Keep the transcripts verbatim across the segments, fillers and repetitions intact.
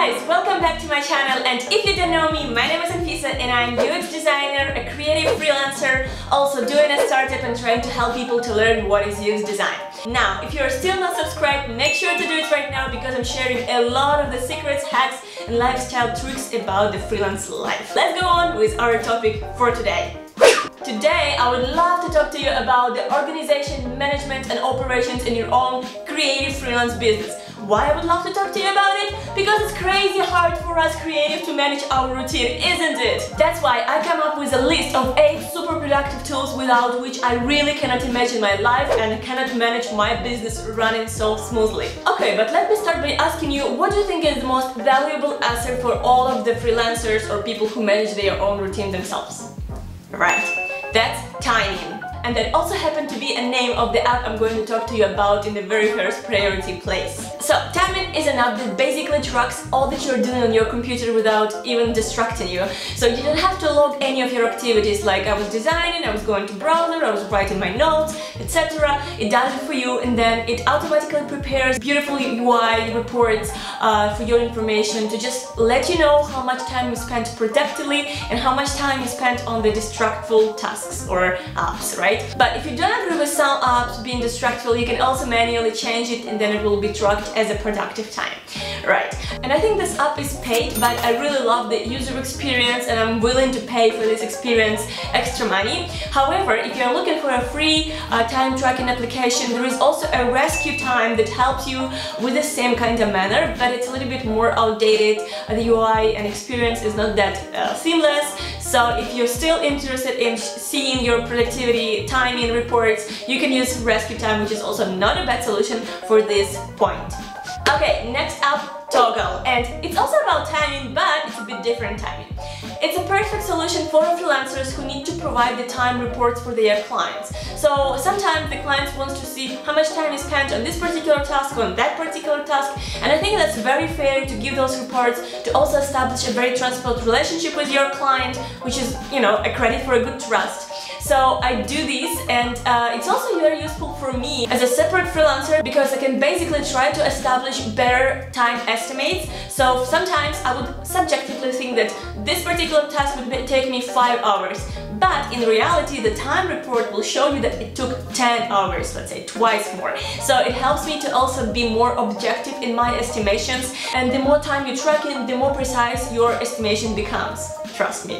guys, welcome back to my channel, and if you don't know me, my name is Anfisa and I'm a U X designer, a creative freelancer, also doing a startup and trying to help people to learn what is U X design. Now, if you're still not subscribed, make sure to do it right now because I'm sharing a lot of the secrets, hacks and lifestyle tricks about the freelance life. Let's go on with our topic for today. Today, I would love to talk to you about the organization, management and operations in your own creative freelance business. Why I would love to talk to you about it? Because it's crazy hard for us creative to manage our routine, isn't it? That's why I come up with a list of eight super productive tools without which I really cannot imagine my life and cannot manage my business running so smoothly. Okay, but let me start by asking you, what do you think is the most valuable asset for all of the freelancers or people who manage their own routine themselves? Right, that's timing. And that also happened to be a name of the app I'm going to talk to you about in the very first priority place. So, Timing is an app that basically tracks all that you're doing on your computer without even distracting you. So you don't have to log any of your activities, like I was designing, I was going to browser, I was writing my notes, et cetera. It does it for you, and then it automatically prepares beautiful U I reports uh, for your information to just let you know how much time you spent productively and how much time you spent on the distractful tasks or apps, right? But if you don't agree with some apps being distractful, you can also manually change it and then it will be tracked as a productive time, right? And I think this app is paid, but I really love the user experience and I'm willing to pay for this experience extra money. However, if you're looking for a free uh, time tracking application, there is also a RescueTime that helps you with the same kind of manner, but it's a little bit more outdated. The U I and experience is not that uh, seamless. So if you're still interested in seeing your productivity timing reports, you can use RescueTime, which is also not a bad solution for this point. Okay, next up, Toggl, and it's also about timing, but it's a bit different timing. It's a perfect solution for freelancers who need to provide the time reports for their clients. So sometimes the client wants to see how much time is spent on this particular task, on that particular task, and I think that's very fair to give those reports, to also establish a very transparent relationship with your client, which is, you know, a credit for a good trust. So I do this, and uh, it's also very useful for me as a separate freelancer because I can basically try to establish better time estimates. So sometimes I would subjectively think that this particular task would be, take me five hours. But in reality, the time report will show you that it took ten hours, let's say twice more. So it helps me to also be more objective in my estimations. And the more time you track in, the more precise your estimation becomes. Trust me.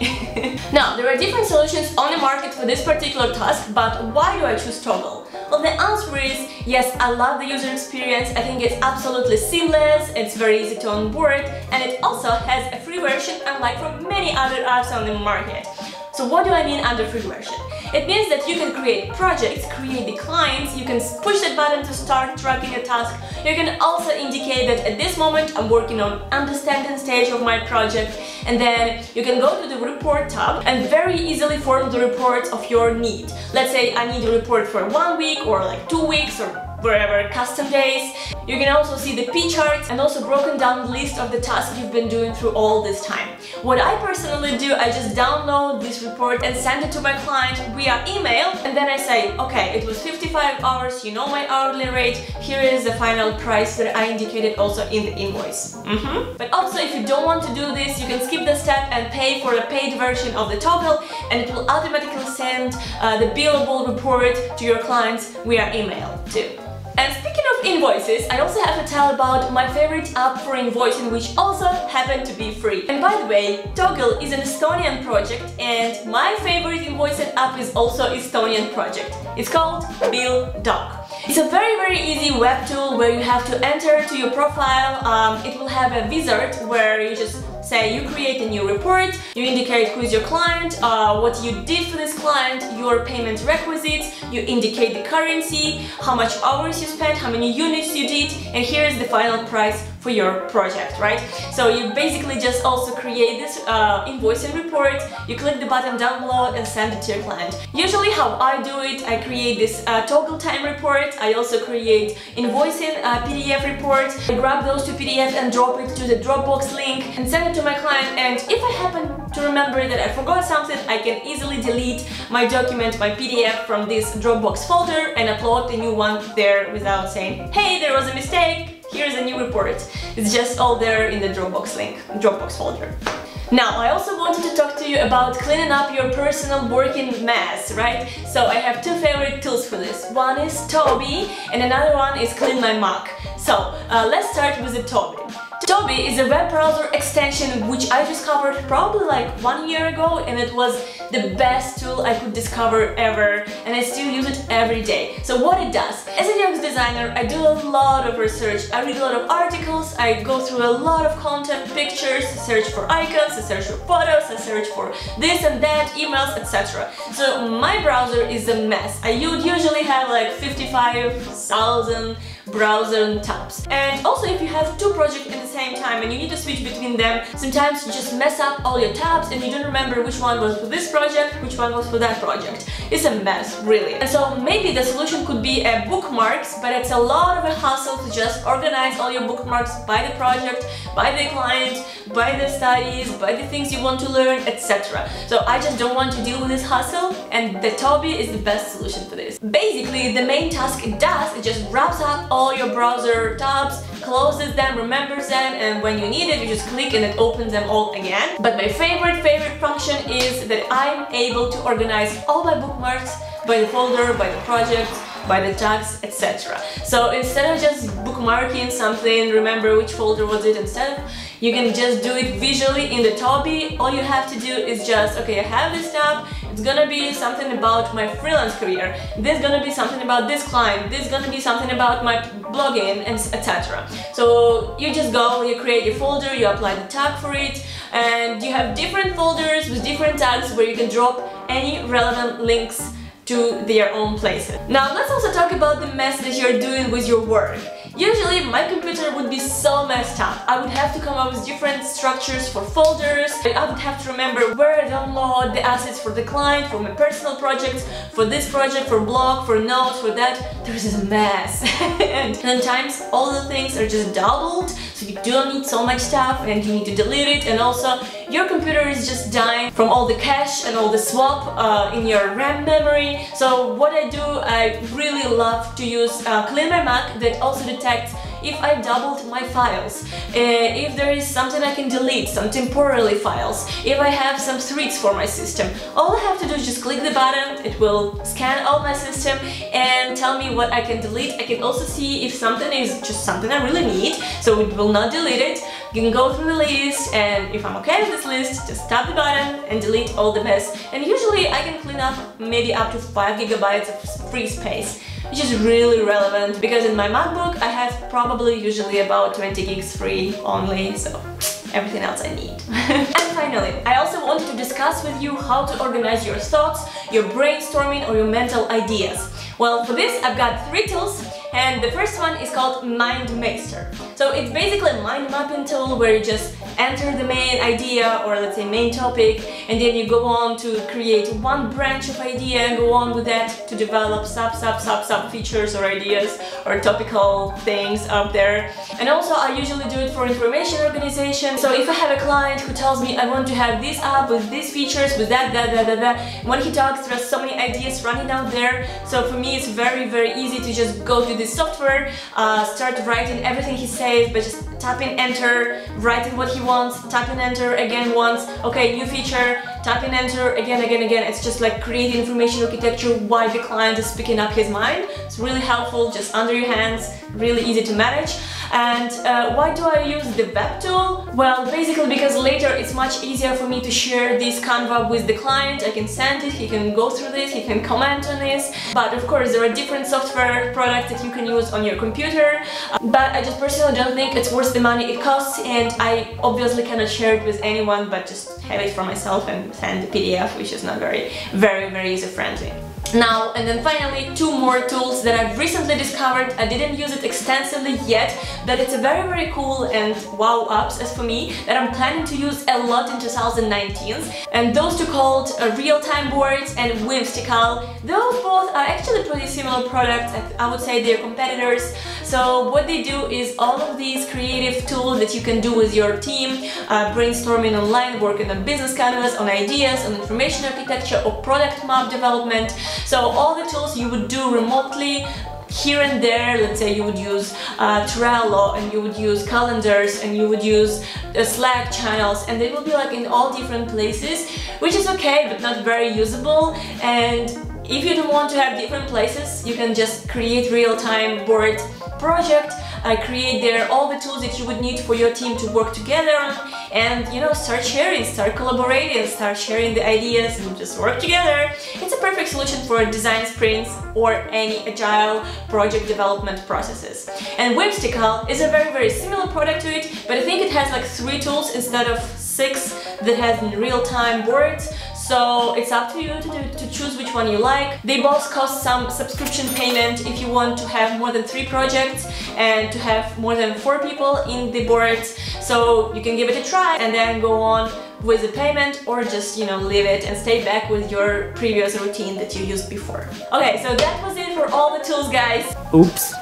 Now, there are different solutions on the market for this particular task, but why do I choose Toggl? Well, the answer is yes, I love the user experience. I think it's absolutely seamless, it's very easy to onboard, and it also has a free version, unlike from many other apps on the market. So what do I mean under free version? It means that you can create projects, create the clients, you can push that button to start tracking a task. You can also indicate that at this moment I'm working on understanding stage of my project, and then you can go to the report tab and very easily form the reports of your need. Let's say I need a report for one week or like two weeks or wherever, custom days. You can also see the P charts and also broken down the list of the tasks you've been doing through all this time. What I personally do, I just download this report and send it to my client via email, and then I say, okay, it was fifty-five hours, you know my hourly rate, here is the final price that I indicated also in the invoice. Mm-hmm. But also if you don't want to do this, you can skip the step and pay for a paid version of the Toggl, and it will automatically send uh, the billable report to your clients via email too. And speaking of invoices, I also have to tell about my favorite app for invoicing, which also happened to be free. And by the way, Toggl is an Estonian project, and my favorite invoicing app is also Estonian project. It's called Billdogg. It's a very very easy web tool where you have to enter to your profile. Um, it will have a wizard where you just say you create a new report, you indicate who is your client, uh, what you did for this client, your payment requisites, you indicate the currency, how much hours you spent, how many units you did, and here is the final price for your project, right? So you basically just also create this uh, invoicing report, you click the button down below and send it to your client. Usually how I do it, I create this uh, Toggl time report, I also create invoicing uh, P D F report, I grab those two P D Fs and drop it to the Dropbox link and send it to my client, and if I happen to remember that I forgot something, I can easily delete my document, my P D F from this Dropbox folder and upload the new one there without saying, hey, there was a mistake, here's a new report. It's just all there in the Dropbox link, Dropbox folder. Now, I also wanted to talk to you about cleaning up your personal working mess, right? So I have two favorite tools for this. One is Toby and another one is CleanMyMac. So uh, let's start with the Toby. Toby is a web browser extension which I discovered probably like one year ago, and it was the best tool I could discover ever, and I still use it every day. So what it does, as a U X designer, I do a lot of research, I read a lot of articles, I go through a lot of content, pictures, search for icons, I search for photos, I search for this and that, emails, et cetera. So my browser is a mess. I would usually have like fifty-five thousand browser tabs. And also if you have two projects in the same time and you need to switch between them, sometimes you just mess up all your tabs and you don't remember which one was for this project, which one was for that project. It's a mess, really. And so maybe the solution could be a bookmarks, but it's a lot of a hassle to just organize all your bookmarks by the project, by the client, by the studies, by the things you want to learn, et cetera. So I just don't want to deal with this hassle, and the Toby is the best solution for this. Basically, the main task it does, it just wraps up all all your browser tabs, closes them, remembers them, and when you need it, you just click and it opens them all again. But my favorite, favorite function is that I'm able to organize all my bookmarks by the folder, by the project, by the tags, et cetera. So instead of just bookmarking something, remember which folder was it instead, you can just do it visually in the Toby. All you have to do is just, okay, I have this tab, it's gonna be something about my freelance career, this is gonna be something about this client, this is gonna be something about my blogging, and et cetera. So you just go, you create your folder, you apply the tag for it, and you have different folders with different tags where you can drop any relevant links to their own places. Now let's also talk about the mess that you're doing with your work. Usually my computer would be so messed up. I would have to come up with different structures for folders. I would have to remember where I download the assets for the client, for my personal projects, for this project, for blog, for notes, for that. There is a mess. And sometimes all the things are just doubled, so you don't need so much stuff and you need to delete it. And also your computer is just dying from all the cache and all the swap uh, in your RAM memory. So what I do, I really love to use uh, CleanMyMac that also detects if I doubled my files, uh, if there is something I can delete, some temporary files, if I have some threads for my system. All I have to do is just click the button, it will scan all my system and tell me what I can delete. I can also see if something is just something I really need, so it will not delete it. You can go through the list, and if I'm okay with this list, just tap the button and delete all the mess. And usually I can clean up maybe up to five gigabytes of free space, which is really relevant because in my MacBook I have probably usually about twenty gigs free only, so everything else I need. And finally, I also wanted to discuss with you how to organize your thoughts, your brainstorming or your mental ideas. Well, for this I've got three tools. And the first one is called MindMeister. So it's basically a mind mapping tool where you just enter the main idea or let's say main topic, and then you go on to create one branch of idea and go on with that to develop sub sub sub sub features or ideas or topical things up there. And also I usually do it for information organization. So if I have a client who tells me I want to have this app with these features, with that, that, that, that, that, when he talks there's so many ideas running out there. So for me it's very very easy to just go to this software, uh, start writing everything he says by just tapping enter, writing what he wants, tapping enter again once, okay, new feature, tapping enter again, again, again. It's just like creating information architecture while the client is picking up his mind. It's really helpful, just under your hands, really easy to manage. And uh, why do I use the web tool? Well, basically because later it's much easier for me to share this Canva with the client. I can send it, he can go through this, he can comment on this. But of course there are different software products that you can use on your computer. But I just personally don't think it's worth the money it costs, and I obviously cannot share it with anyone, but just have it for myself and send the P D F, which is not very, very, very user-friendly. Now, and then finally, two more tools that I've recently discovered. I didn't use it extensively yet, but it's a very, very cool and wow apps as for me that I'm planning to use a lot in two thousand nineteen. And those two called uh, Realtime Boards and Whimsical. Those both are actually pretty similar products. I, I would say they're competitors. So what they do is all of these creative tools that you can do with your team, uh, brainstorming online, working on business canvas, on ideas, on information architecture or product map development. So all the tools you would do remotely here and there, let's say you would use uh, Trello, and you would use calendars, and you would use uh, Slack channels, and they will be like in all different places, which is okay, but not very usable. And if you don't want to have different places, you can just create real-time board project, uh, create there all the tools that you would need for your team to work together on, and you know, start sharing, start collaborating, start sharing the ideas, and just work together. It's a perfect solution for design sprints or any agile project development processes. And Whimsical is a very very similar product to it, but I think it has like three tools instead of six that has in real-time boards. So it's up to you to, do, to choose which one you like. They both cost some subscription payment if you want to have more than three projects and to have more than four people in the board. So you can give it a try and then go on with the payment, or just, you know, leave it and stay back with your previous routine that you used before. Okay, so that was it for all the tools, guys. Oops.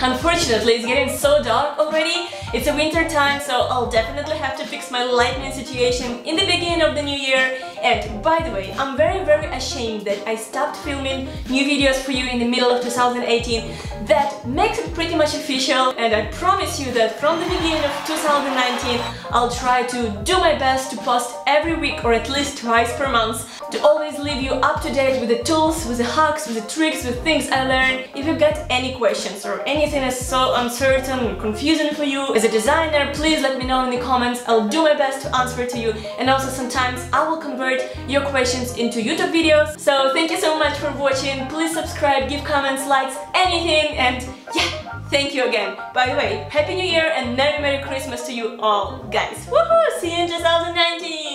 Unfortunately, it's getting so dark already. It's a winter time, so I'll definitely have to fix my lighting situation in the beginning of the new year. And by the way, I'm very very ashamed that I stopped filming new videos for you in the middle of two thousand eighteen. That makes it pretty much official, and I promise you that from the beginning of two thousand nineteen I'll try to do my best to post every week or at least twice per month, to always leave you up to date with the tools, with the hacks, with the tricks, with things I learned. If you've got any questions or anything that's so uncertain or confusing for you as a designer, please let me know in the comments. I'll do my best to answer to you, and also sometimes I will convert your questions into YouTube videos. So thank you so much for watching. Please subscribe, give comments, likes, anything, and yeah, thank you again. By the way, Happy New Year and Merry Merry Christmas to you all, guys. Woohoo! See you in two thousand nineteen!